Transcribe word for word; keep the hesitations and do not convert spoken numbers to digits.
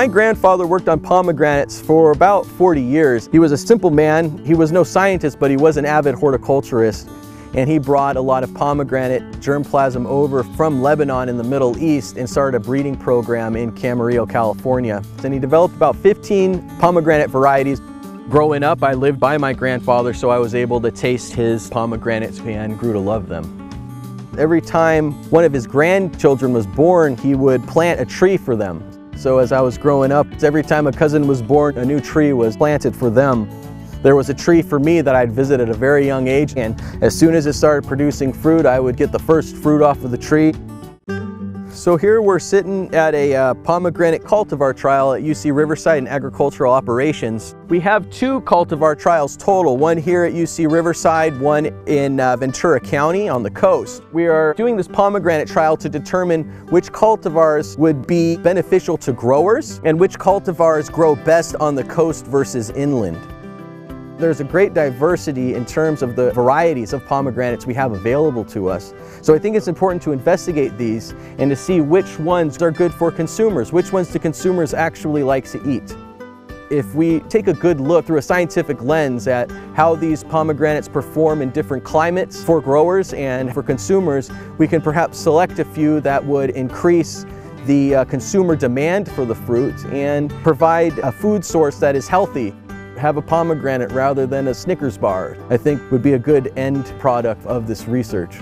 My grandfather worked on pomegranates for about forty years. He was a simple man. He was no scientist, but he was an avid horticulturist. And he brought a lot of pomegranate germplasm over from Lebanon in the Middle East and started a breeding program in Camarillo, California. And he developed about fifteen pomegranate varieties. Growing up, I lived by my grandfather, so I was able to taste his pomegranates and grew to love them. Every time one of his grandchildren was born, he would plant a tree for them. So as I was growing up, every time a cousin was born, a new tree was planted for them. There was a tree for me that I'd visit at a very young age, and as soon as it started producing fruit, I would get the first fruit off of the tree. So here we're sitting at a uh, pomegranate cultivar trial at U C Riverside in Agricultural Operations. We have two cultivar trials total, one here at U C Riverside, one in uh, Ventura County on the coast. We are doing this pomegranate trial to determine which cultivars would be beneficial to growers and which cultivars grow best on the coast versus inland. There's a great diversity in terms of the varieties of pomegranates we have available to us. So I think it's important to investigate these and to see which ones are good for consumers, which ones do consumers actually like to eat. If we take a good look through a scientific lens at how these pomegranates perform in different climates for growers and for consumers, we can perhaps select a few that would increase the uh, consumer demand for the fruit and provide a food source that is healthy. Have a pomegranate rather than a Snickers bar, I think would be a good end product of this research.